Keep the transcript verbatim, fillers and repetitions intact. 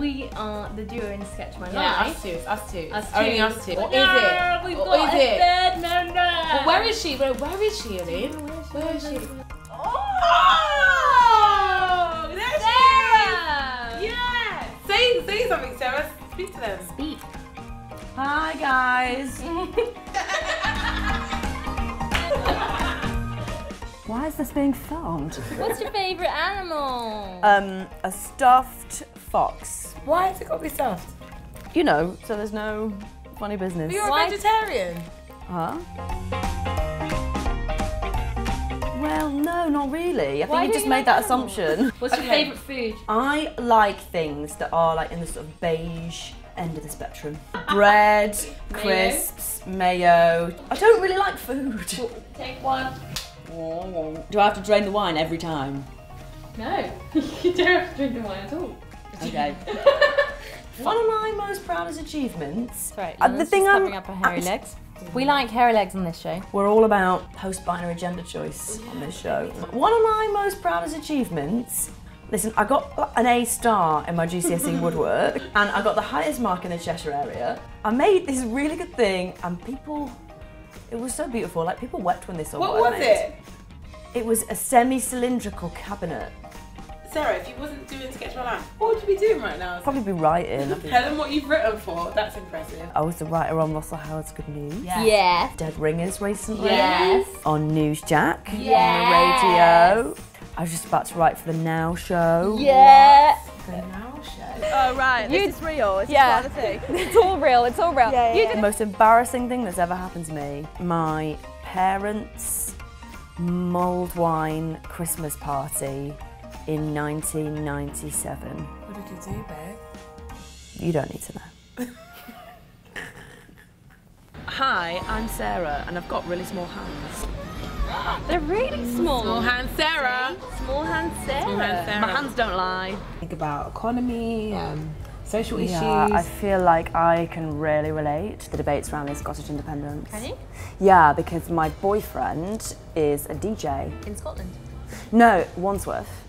we are the duo in Sketch My Life. Yeah, us two, it's us two. Us two. Only us two. What no, is it? We've what got is a it? Third member. Well, where is she? Where, where is she, Aline? Where, where is she? Oh! There she is! Yeah! Say, say something, Sarah. Speak to them. Speak. Hi, guys. Why is this being filmed? What's your favourite animal? Um, a stuffed fox. Why has it got to be stuffed? You know, so there's no funny business. But you're a Why? vegetarian. Huh? Well, no, not really. I Why think you just you made like that animals? assumption. What's okay. your favourite food? I like things that are like in the sort of beige end of the spectrum. Bread, crisps, mayo. mayo. I don't really like food. Take one. Do I have to drain the wine every time? No, you don't have to drink the wine at all. Okay. One of my most proudest achievements. Right, uh, the thing I'm up hairy legs. We like hairy legs on this show. We're all about post-binary gender choice yeah. on this show. One of my most proudest achievements. Listen, I got an A star in my G C S E woodwork, and I got the highest mark in the Cheshire area. I made this really good thing, and people. It was so beautiful, like people wept when they saw what What was it? It was a semi-cylindrical cabinet. Sarah, if you wasn't doing Sketch My Life, what would you be doing right now? I'd probably be writing. Tell them what you've written for, that's impressive. I was the writer on Russell Howard's Good News. Yes. yes. Dead Ringers recently. Yes. On News Jack. Yes. On the radio. I was just about to write for The Now Show. Yeah. The Now Show? Oh, right. This is real. It's yeah. It's all real. It's all real. Yeah, yeah, you yeah. The most embarrassing thing that's ever happened to me. My parents' mulled wine Christmas party in nineteen ninety-seven. What did you do, babe? You don't need to know. Hi, I'm Sarah, and I've got really small hands. They're really small. Small hand Sarah. Small hand Sarah. Small hand Sarah. My hands don't lie. Think about economy, um, social yeah, issues. Yeah, I feel like I can really relate to the debates around the Scottish independence. Can you? Yeah, because my boyfriend is a D J. In Scotland? No, Wandsworth.